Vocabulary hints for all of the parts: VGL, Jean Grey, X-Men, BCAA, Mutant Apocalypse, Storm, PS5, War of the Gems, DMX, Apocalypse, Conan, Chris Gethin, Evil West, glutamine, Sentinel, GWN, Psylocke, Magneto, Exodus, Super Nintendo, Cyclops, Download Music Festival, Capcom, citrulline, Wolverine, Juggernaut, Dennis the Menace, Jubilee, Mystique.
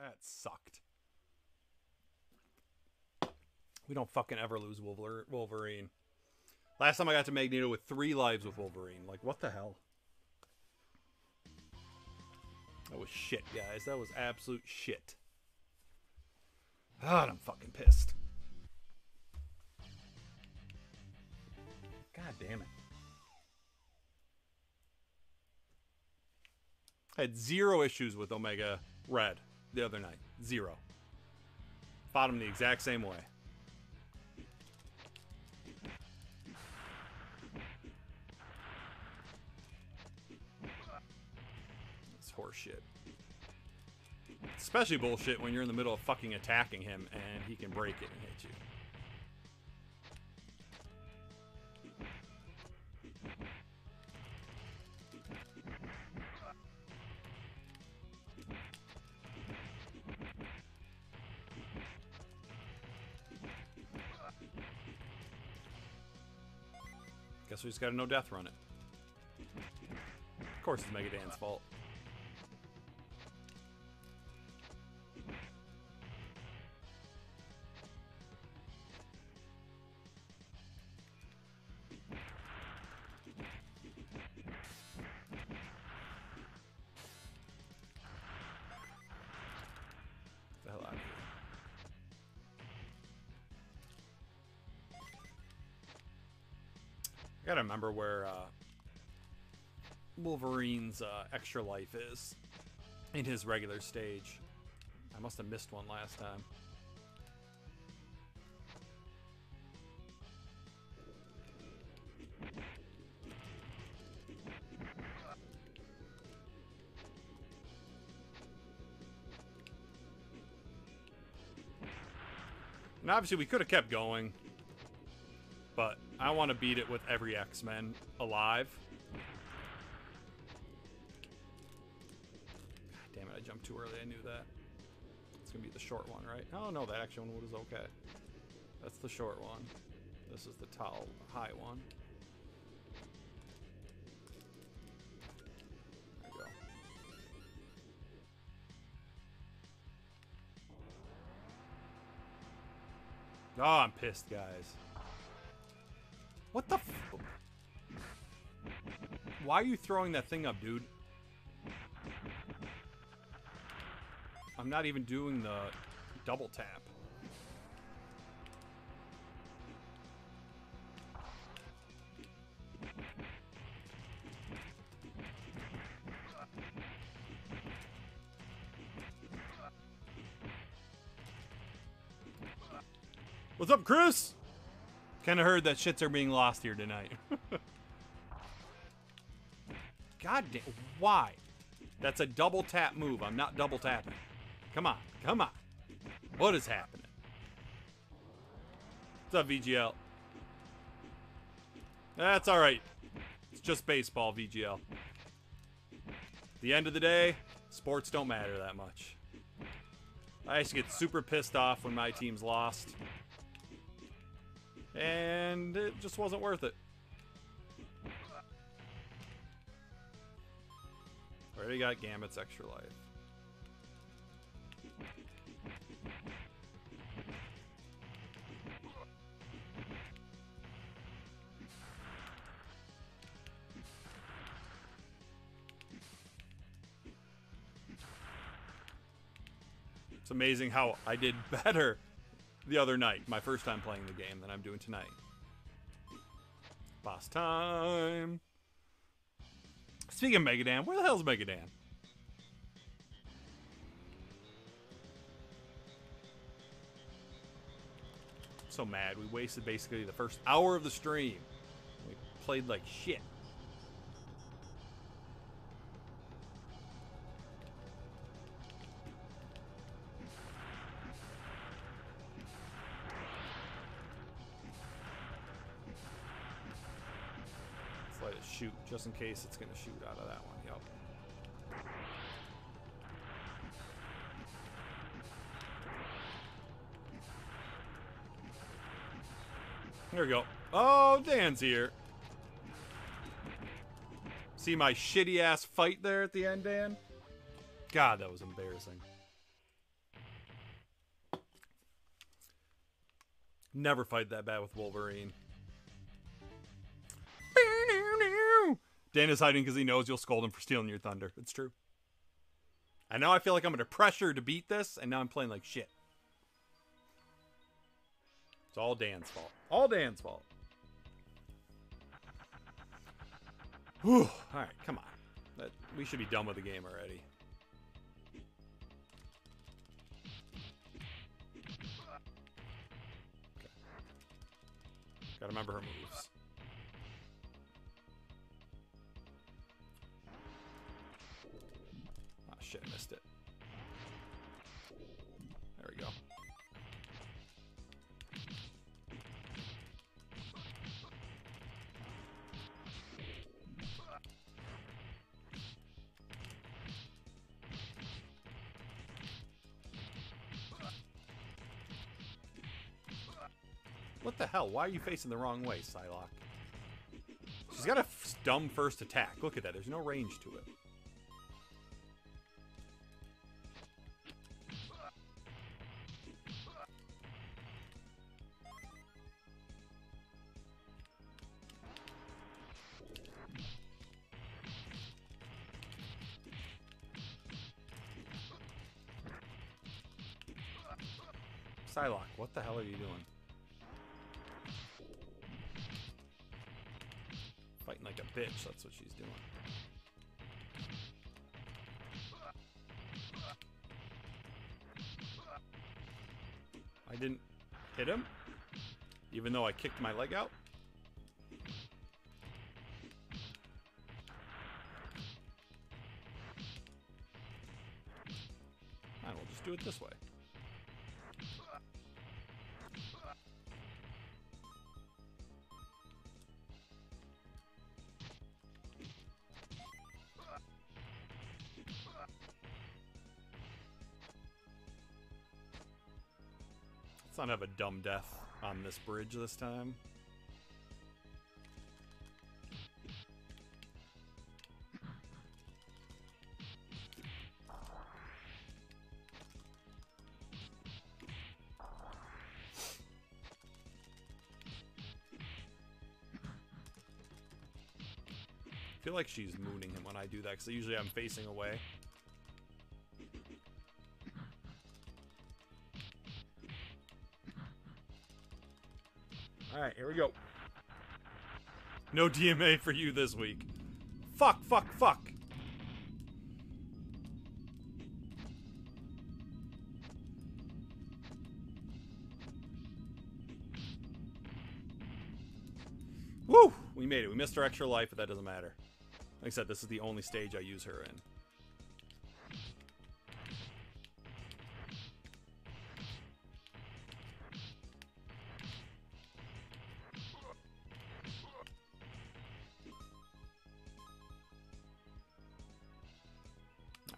That sucked. We don't fucking ever lose Wolverine. Last time I got to Magneto with 3 lives with Wolverine. Like, what the hell? That was shit, guys. That was absolute shit. God, I'm fucking pissed. God damn it. I had 0 issues with Omega Red the other night. 0. Fought him the exact same way. Shit. Especially bullshit when you're in the middle of fucking attacking him and he can break it and hit you. Guess we just gotta no death run it. Of course it's Mega Dan's fault. I gotta remember where Wolverine's extra life is in his regular stage. I must have missed one last time. And obviously we could have kept going, but I want to beat it with every X-Men alive. God damn it, I jumped too early. I knew that. It's going to be the short one, right? Oh, no, that actual one was okay. That's the short one. This is the tall, high one. There we go. Oh, I'm pissed, guys. What the f- Why are you throwing that thing up, dude? I'm not even doing the double tap. What's up, Chris? Kinda heard that shits are being lost here tonight. God damn, why? That's a double tap move. I'm not double tapping. Come on, come on. What is happening? What's up, VGL? That's alright. It's just baseball, VGL. At the end of the day, sports don't matter that much. I used to get super pissed off when my team's lost. And it just wasn't worth it. Already got Gambit's extra life. It's amazing how I did better the other night, my first time playing the game, than I'm doing tonight. Boss time! Speaking of Mega Dan, where the hell's Mega Dan? So mad. We wasted basically the first hour of the stream. We played like shit. Shoot, just in case it's gonna shoot out of that one. Yep. There we go. Oh, Dan's here. See my shitty ass fight there at the end, Dan? God, that was embarrassing. Never fight that bad with Wolverine. Dan is hiding because he knows you'll scold him for stealing your thunder. It's true. And now I feel like I'm under pressure to beat this, and now I'm playing like shit. It's all Dan's fault. All Dan's fault. Whew. All right, come on. We should be done with the game already. Okay. Gotta remember her moves. Oh shit, I missed it. There we go. What the hell? Why are you facing the wrong way, Psylocke? She's got a dumb first attack. Look at that. There's no range to it. Psylocke, what the hell are you doing? Fighting like a bitch, that's what she's doing. I didn't hit him, even though I kicked my leg out. I will just do it this way. Let's not have a dumb death on this bridge this time. I feel like she's mooning him when I do that, because usually I'm facing away. Alright, here we go. No DMA for you this week. Fuck, fuck, fuck. Woo! We made it. We missed our extra life, but that doesn't matter. Like I said, this is the only stage I use her in.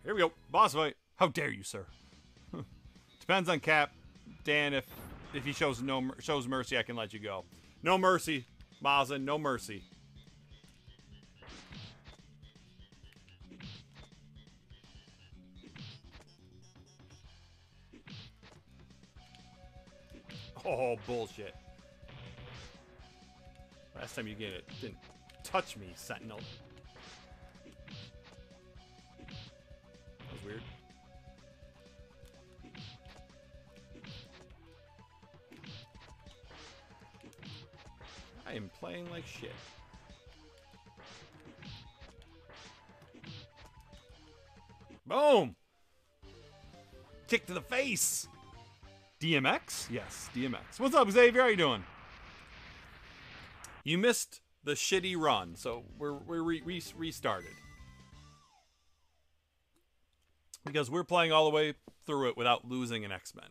Here we go. Boss fight. How dare you, sir? Depends on Cap. Dan, if he shows mercy, I can let you go. No mercy, Mazin. No mercy. Oh, bullshit. Last time you get it, didn't touch me, Sentinel. Weird. I am playing like shit. Boom! Kick to the face! DMX? Yes, DMX. What's up, Xavier? How you doing? You missed the shitty run, so we restarted. Because we're playing all the way through it without losing an X-Men.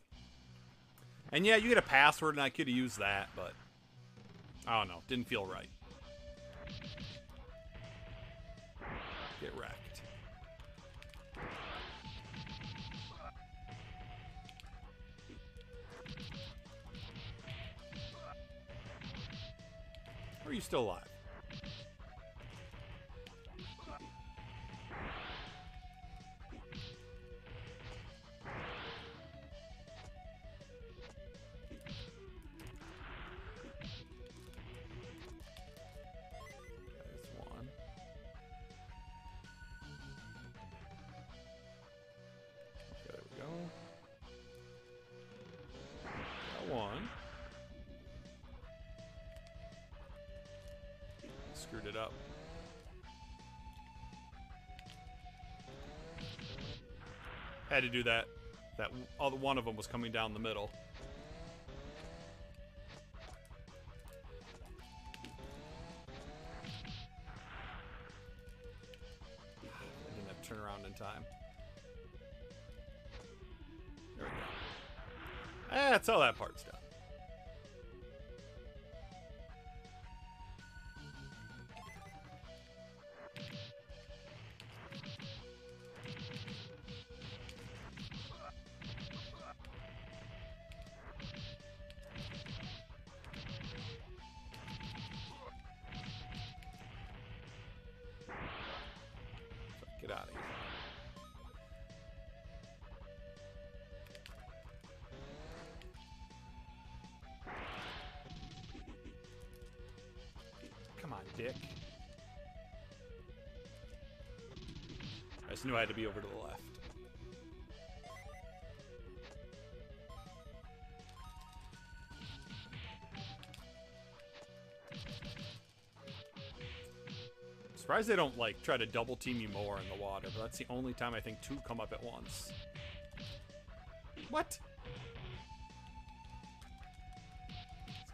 And yeah, you get a password, and I could have used that, but I don't know. Didn't feel right. Get wrecked. Or are you still alive? it up. Had to do that. That other one of them was coming down the middle. I didn't have to turn around in time. There we go. That's all that part's done. I just knew I had to be over to the left. I'm surprised they don't like try to double team you more in the water, but that's the only time I think two come up at once. What?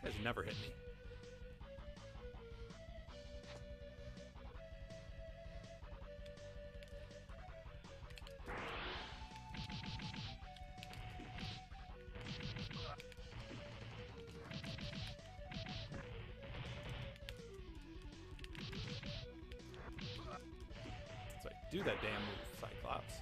These guys never hit me. Do that damn move, Cyclops.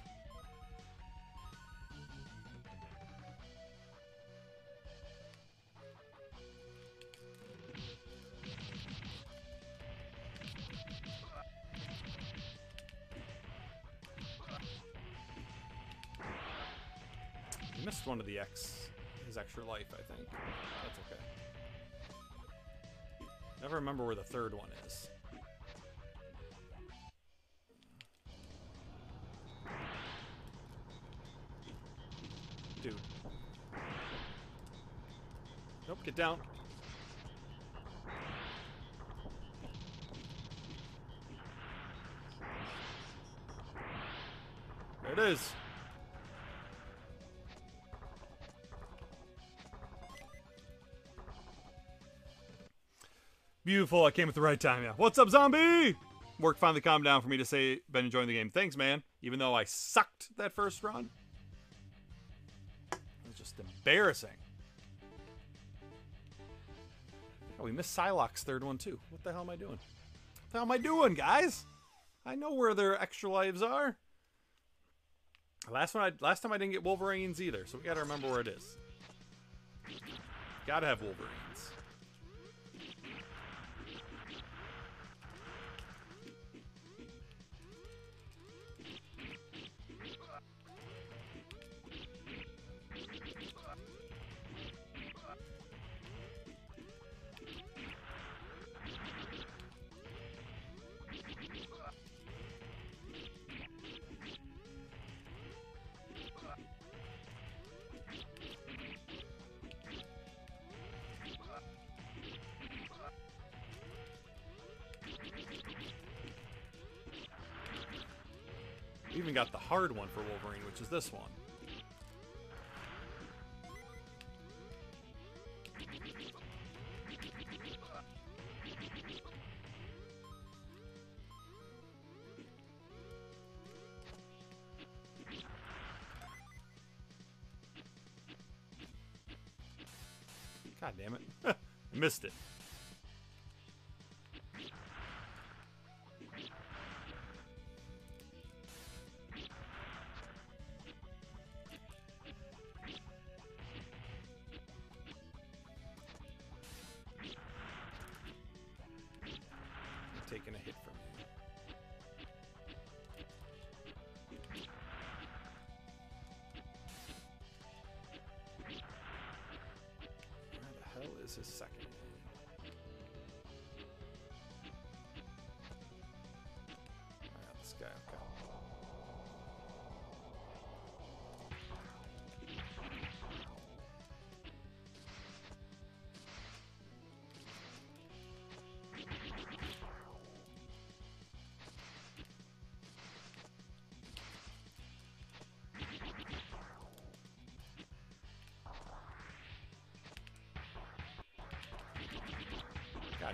He missed one of the his extra life, I think. That's okay. Never remember where the third one is. Nope, get down. There it is. Beautiful, I came at the right time, yeah. What's up, zombie? Work finally calmed down for me to say, been enjoying the game. Thanks, man. Even though I sucked that first run. Just embarrassing. Oh, we missed Psylocke's third one too. What the hell am I doing? What the hell am I doing, guys? I know where their extra lives are. Last time I didn't get Wolverines either, so we gotta remember where it is. Gotta have Wolverines. We even got the hard one for Wolverine, which is this one. God damn it. Missed it. Taking a hit from you. Where the hell is his second one? I got this guy. Okay.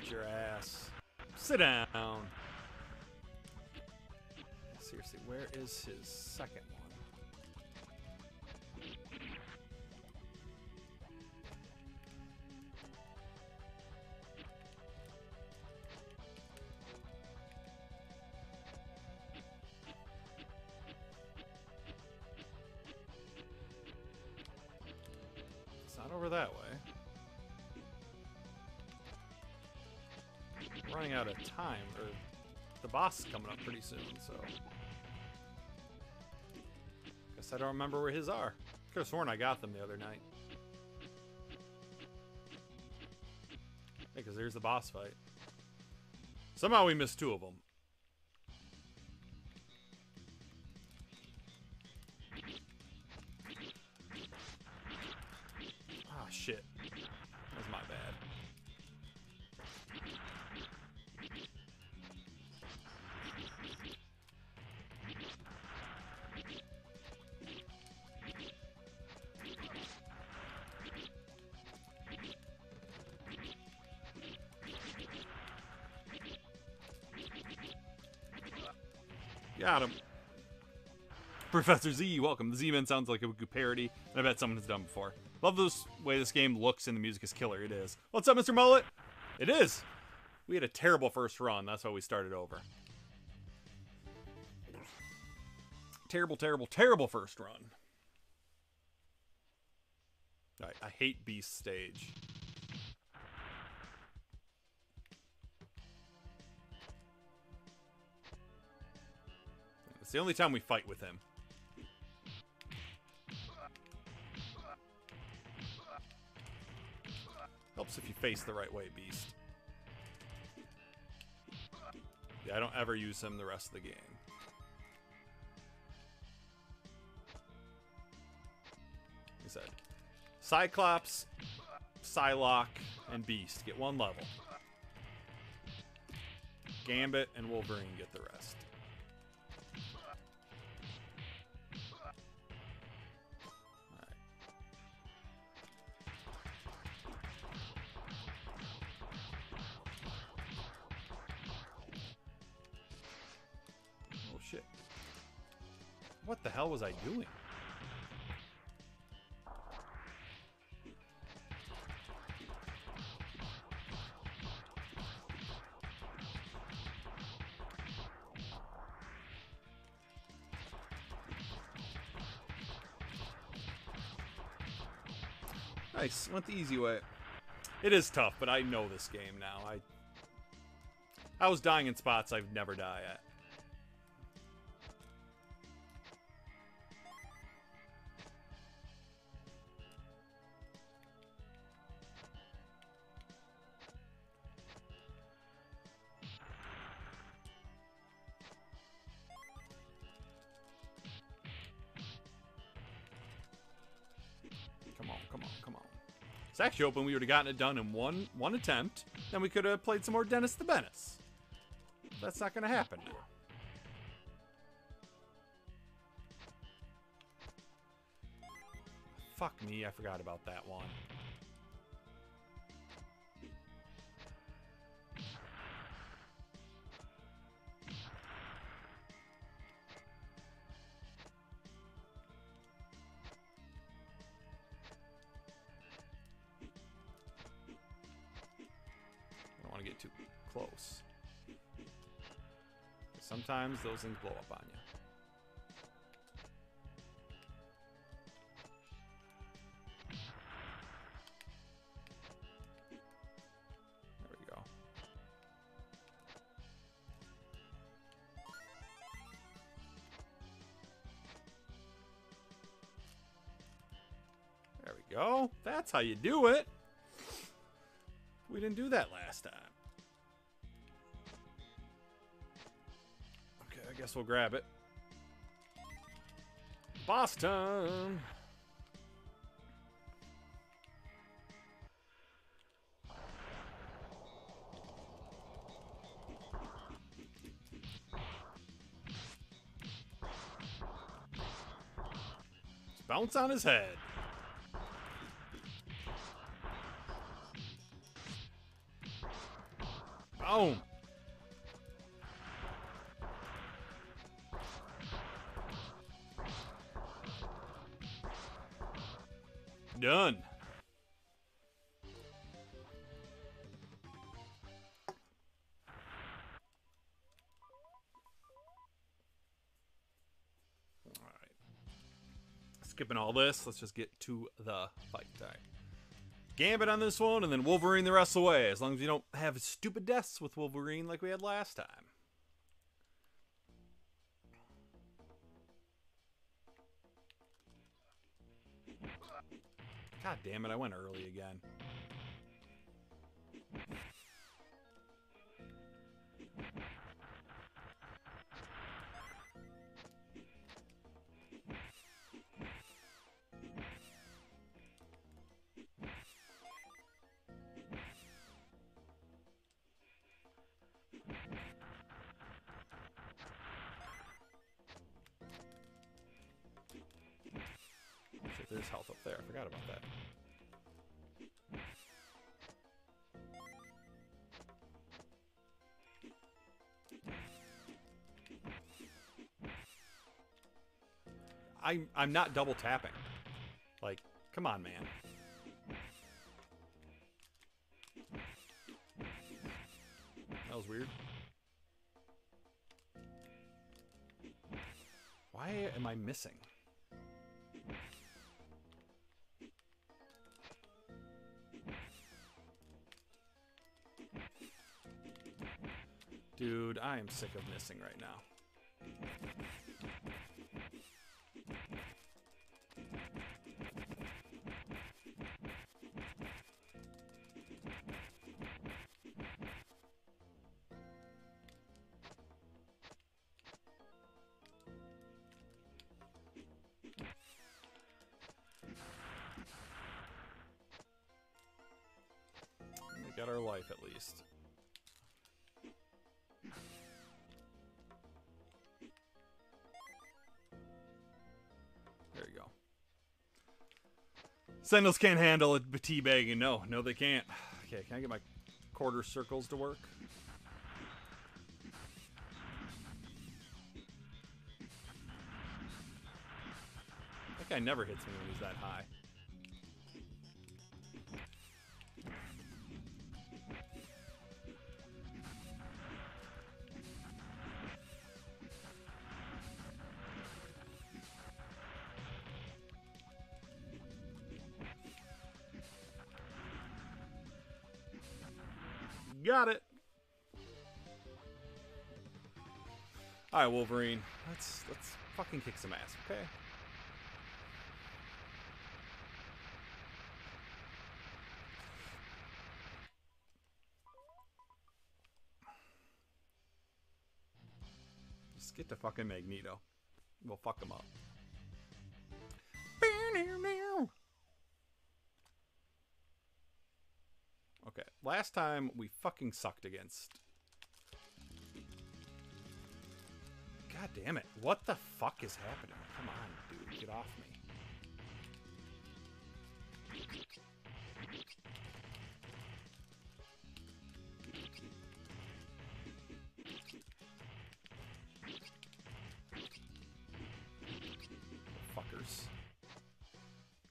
Got your ass. Sit down. Seriously, where is his second one? It's not over that way. I'm running out of time, or the boss is coming up pretty soon, so. Guess I don't remember where his are. Could have sworn I got them the other night. Because there's the boss fight. Somehow we missed two of them. Ah, shit. That's my bad. Got him. Professor Z, welcome. The Z-Men sounds like a good parody, and I bet someone's done before. Love the way this game looks and the music is killer. It is. What's up, Mr. Mullet? It is. We had a terrible first run. That's why we started over. Terrible, terrible, terrible first run. All right, I hate Beast stage. It's the only time we fight with him. Helps if you face the right way, Beast. Yeah, I don't ever use him the rest of the game. He said, Cyclops, Psylocke, and Beast get one level. Gambit and Wolverine get the rest. What the hell was I doing? Nice, went the easy way. It is tough, but I know this game now. I was dying in spots I've never died at. Actually, hoping we would have gotten it done in one attempt, then we could have played some more Dennis the Menace. That's not going to happen now. Fuck me, I forgot about that one. Close. Sometimes those things blow up on you. There we go. There we go. That's how you do it. We didn't do that last time. I guess we'll grab it. Boss time! Just bounce on his head. Boom! Done. Skipping all this, let's just get to the fight. All right. Gambit on this one, and then Wolverine the rest of the way, as long as you don't have stupid deaths with Wolverine like we had last time. God damn it, I went early again. There's health up there. I forgot about that. I'm not double tapping. Like, come on, man. That was weird. Why am I missing? Dude, I am sick of missing right now. We got our life at least. Sentinels can't handle a teabagging. No, they can't. Okay, can I get my quarter circles to work? That guy never hits me when he's that high. Got it. All right, Wolverine. Let's fucking kick some ass, okay? Just get to fucking Magneto. We'll fuck him up. Okay, last time we fucking sucked against. God damn it. What the fuck is happening? Come on, dude. Get off me. Fuckers.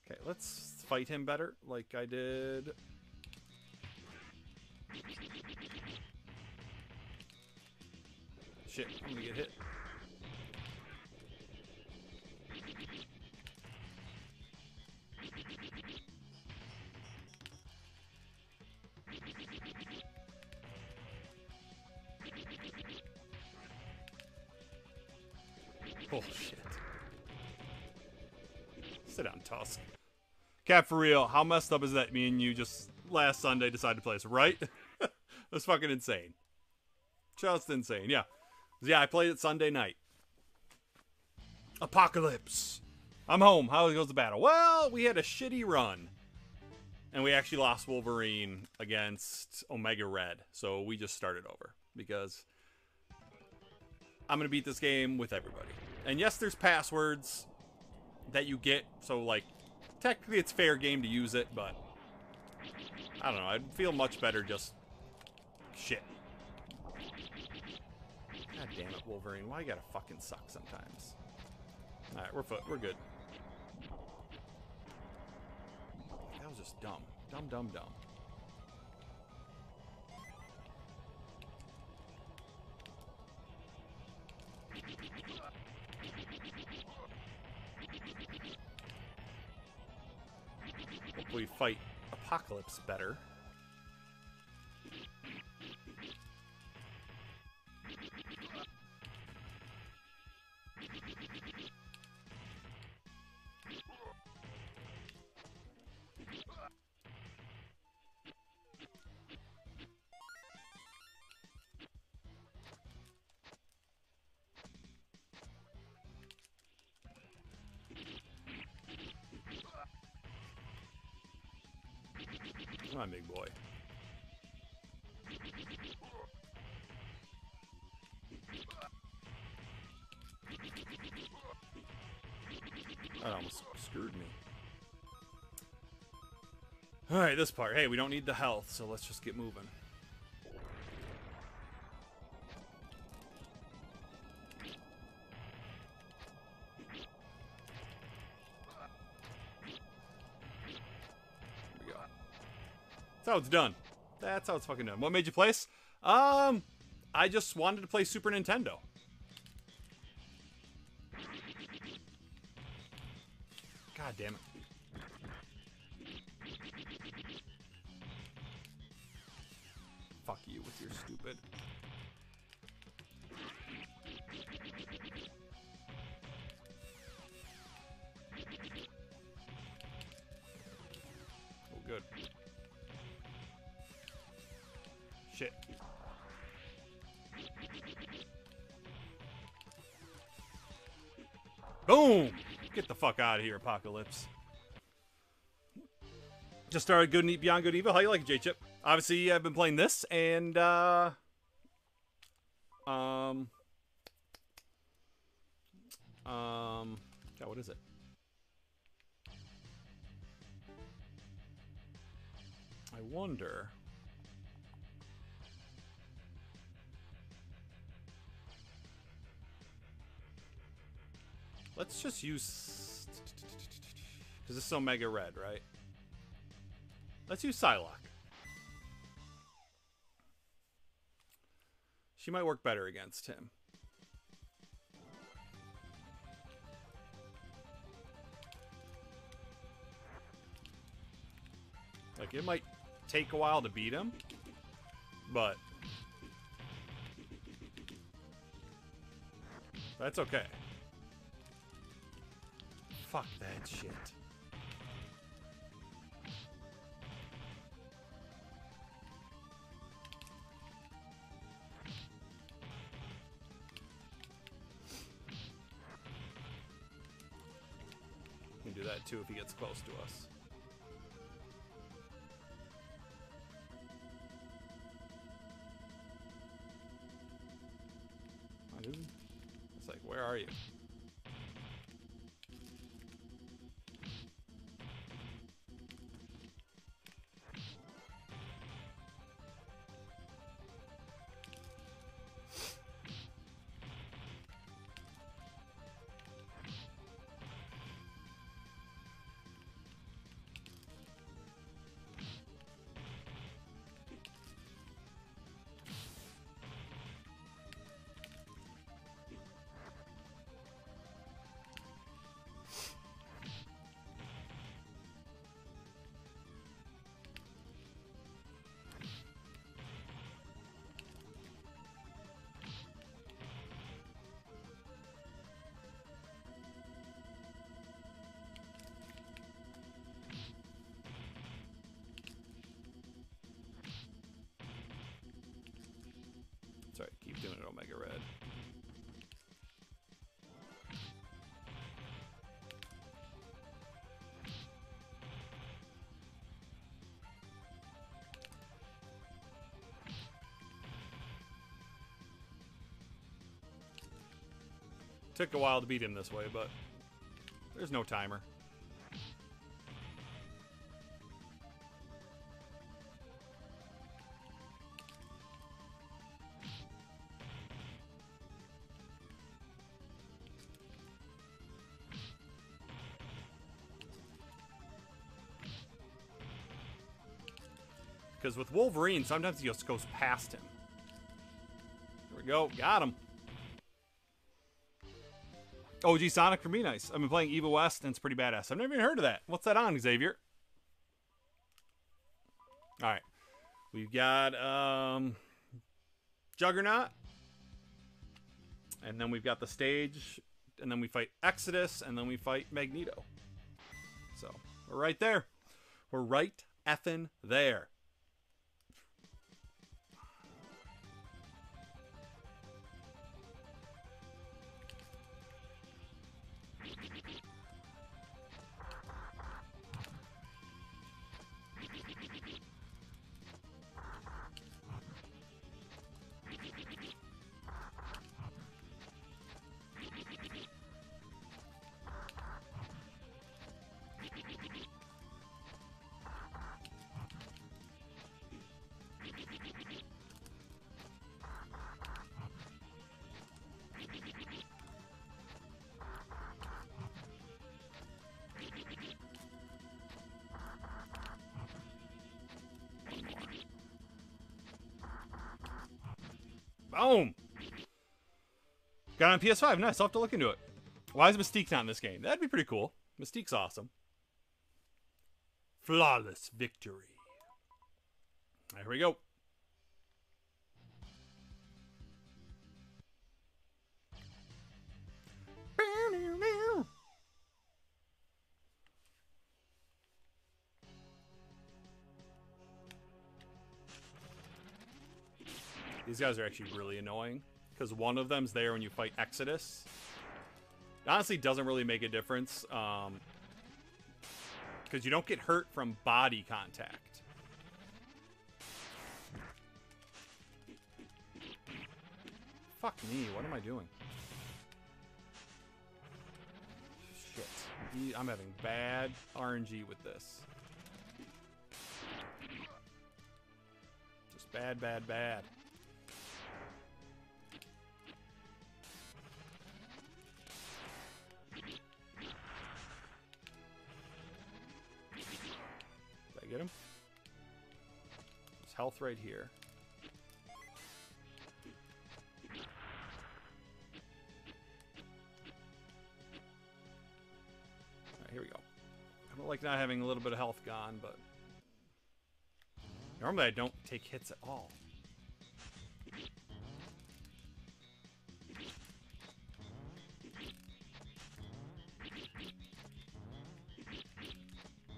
Okay, let's fight him better like I did. Shit, I'm gonna get hit. Oh shit. Sit down, Tusk. Cap, for real, how messed up is that me and you just last Sunday decided to play this, right? That's fucking insane. Just insane, yeah. Yeah, I played it Sunday night. Apocalypse. I'm home. How goes the battle? Well, we had a shitty run. And we actually lost Wolverine against Omega Red. So we just started over. Because I'm going to beat this game with everybody. And yes, there's passwords that you get. So, like, technically it's fair game to use it. But, I don't know. I'd feel much better just shit. damn it, Wolverine. Why you gotta fucking suck sometimes? Alright, we're good. That was just dumb. Dumb, dumb, dumb. Hopefully fight Apocalypse better. Come on, big boy. That almost screwed me. Alright, this part. Hey, we don't need the health, so let's just get moving. That's how it's done. That's how it's fucking done. What made you play this? I just wanted to play Super Nintendo. God damn it. Fuck you with your stupid. Oh, good. Shit. Boom! Get the fuck out of here, Apocalypse. Just started Good and Beyond Good and Evil. How you like it, J-Chip? Obviously, I've been playing this, and, God, what is it? I wonder... Let's just use... Because this is Omega Red, right? Let's use Psylocke. She might work better against him. Like, it might take a while to beat him, but... That's okay. Fuck that shit. We can do that too if he gets close to us. It's like, where are you? Sorry, keep doing it, Omega Red. Took a while to beat him this way, but there's no timer. Because with Wolverine, sometimes he just goes past him. Here we go. Got him. OG Sonic for me, nice. I've been playing Evil West, and it's pretty badass. I've never even heard of that. What's that on, Xavier? All right. We've got Juggernaut. And then we've got the stage. And then we fight Exodus. And then we fight Magneto. So, we're right there. We're right effing there. Boom! Got on PS5. Nice. I'll have to look into it. Why is Mystique not in this game? That'd be pretty cool. Mystique's awesome. Flawless victory. All right, here we go. These guys are actually really annoying because one of them's there when you fight Exodus. It honestly doesn't really make a difference because you don't get hurt from body contact. Fuck me, what am I doing? Shit. I'm having bad RNG with this. Just bad, bad, bad. Get him. His health right here. Alright, here we go. I don't like not having a little bit of health gone, but normally I don't take hits at all.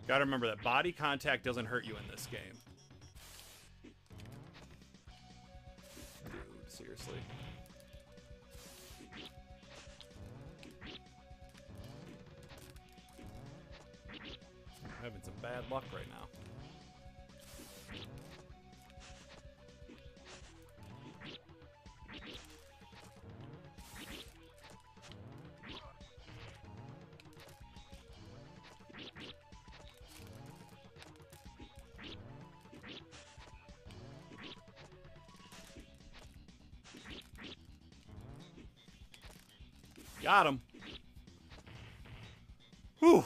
Gotta remember that body contact doesn't hurt you in this game. Dude, seriously. I'm having some bad luck right now. Got him. Whew.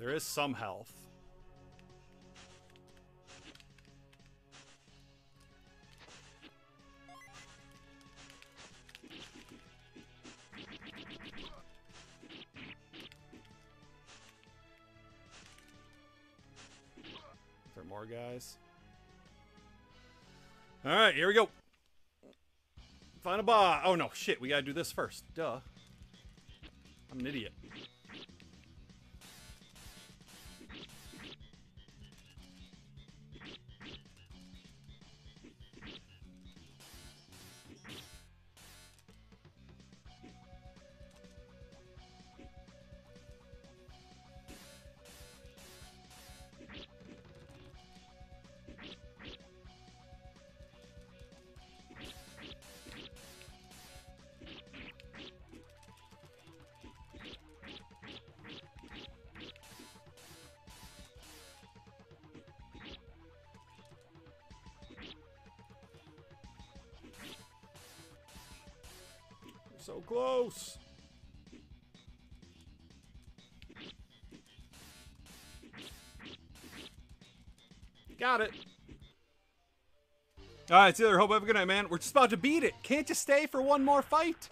There is some health. Is there more guys? All right, here we go. Final boss. Oh, no, shit. We got to do this first. Duh. I'm an idiot. So close. Got it. All right, Taylor, hope I have a good night, man. We're just about to beat it. Can't you stay for one more fight?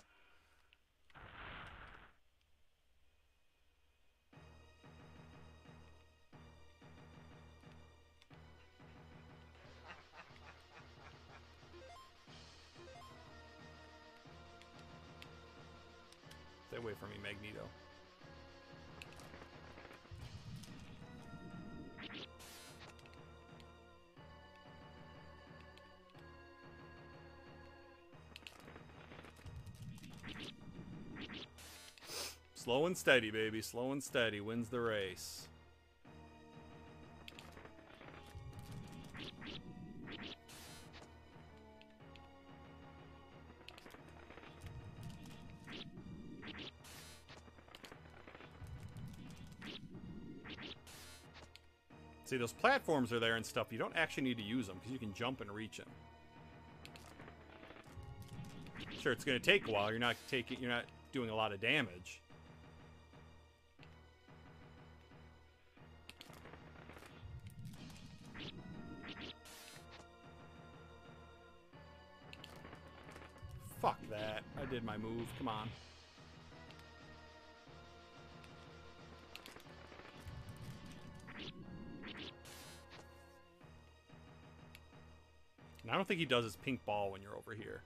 Stay away from me, Magneto. Slow and steady, baby. Slow and steady wins the race. See, those platforms are there and stuff. You don't actually need to use them because you can jump and reach them. Sure, it's going to take a while. You're not doing a lot of damage. Fuck that. I did my move. Come on. And I don't think he does his pink ball when you're over here.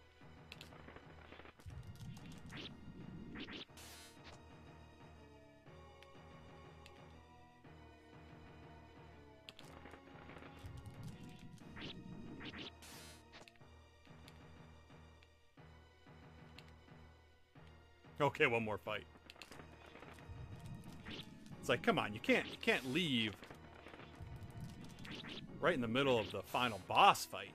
Okay, one more fight. It's like, come on, you can't leave right in the middle of the final boss fight.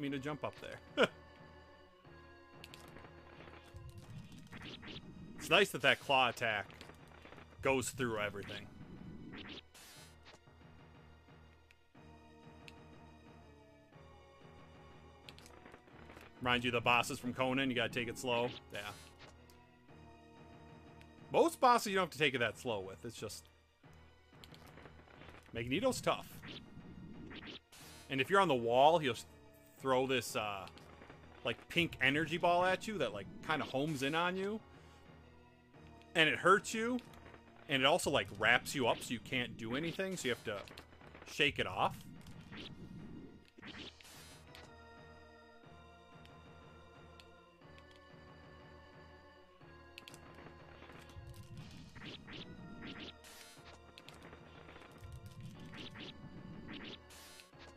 Mean to jump up there. It's nice that that claw attack goes through everything. Remind you of the bosses from Conan, you gotta take it slow. Yeah. Most bosses you don't have to take it that slow with. It's just... Magneto's tough. And if you're on the wall, he'll... throw this like pink energy ball at you that like kind of homes in on you, and it hurts you, and it also like wraps you up so you can't do anything, so you have to shake it off.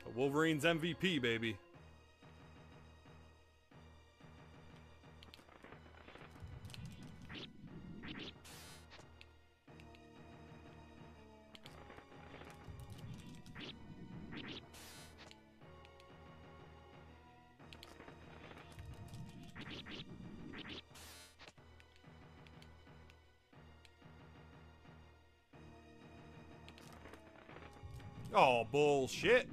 But Wolverine's MVP, baby. Oh, bullshit.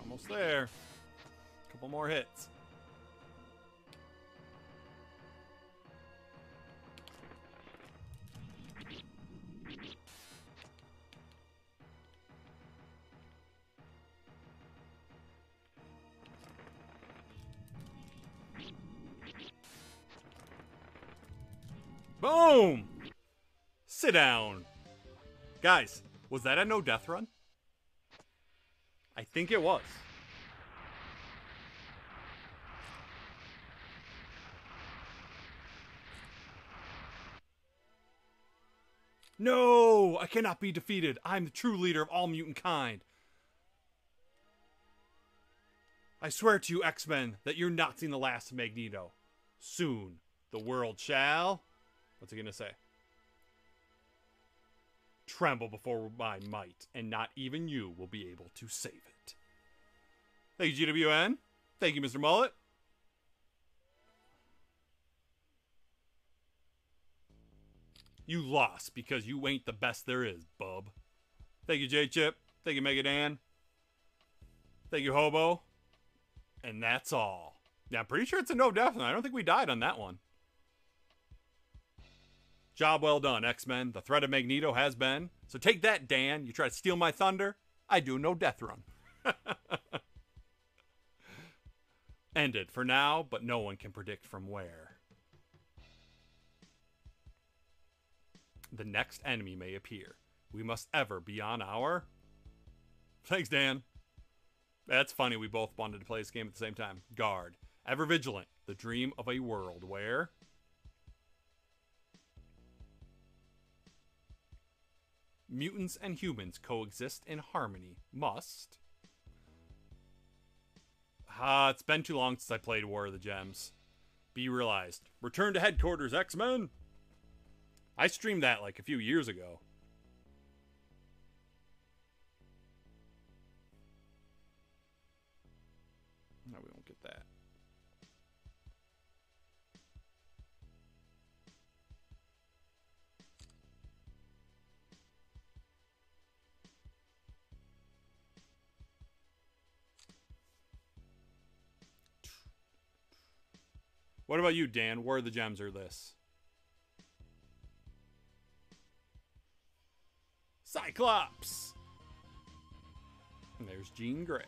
Almost there. A couple more hits. Boom! Sit down. Guys, was that a no-death run? I think it was. No! I cannot be defeated. I'm the true leader of all mutant kind. I swear to you, X-Men, that you're not seeing the last of Magneto. Soon. The world shall... What's he gonna say? Tremble before my might, and not even you will be able to save it. Thank you, GWN. Thank you, Mr. Mullet. You lost because you ain't the best there is, bub. Thank you, J-Chip. Thank you, Mega Dan. Thank you, Hobo. And that's all. Now, I'm pretty sure it's a no-death, and I don't think we died on that one. Job well done, X-Men. The threat of Magneto has been. So take that, Dan. You try to steal my thunder, I do no death run. Ended for now, but no one can predict from where. The next enemy may appear. We must ever be on our... Thanks, Dan. That's funny. We both wanted to play this game at the same time. Guard. Ever vigilant. The dream of a world where... mutants and humans coexist in harmony. Must. It's been too long since I played War of the Gems. Be realized. Return to headquarters, X-Men! I streamed that like a few years ago. No, we won't get that. What about you, Dan? War of the Gems or this? Cyclops! And there's Jean Grey.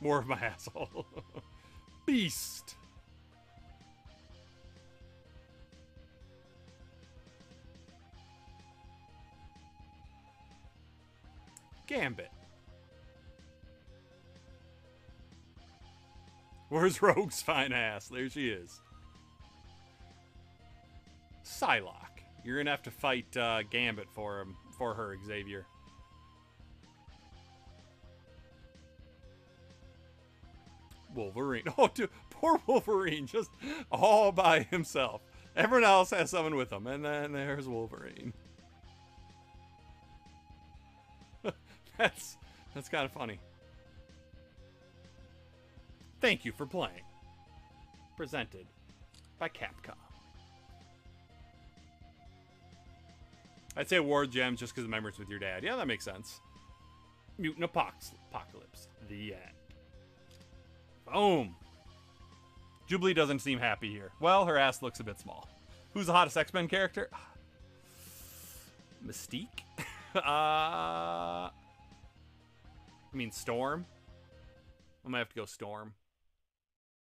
More of my asshole. Beast! Gambit. Where's Rogue's fine ass? There she is. Psylocke. You're gonna have to fight Gambit for her, Xavier. Wolverine. Oh, dude, poor Wolverine, just all by himself. Everyone else has someone with them, and then there's Wolverine. that's kind of funny. Thank you for playing. Presented by Capcom. I'd say War of Gems just because of memories with your dad. Yeah, that makes sense. Mutant Apocalypse. The end. Boom. Jubilee doesn't seem happy here. Well, her ass looks a bit small. Who's the hottest X-Men character? Mystique? I mean, Storm. I might have to go Storm.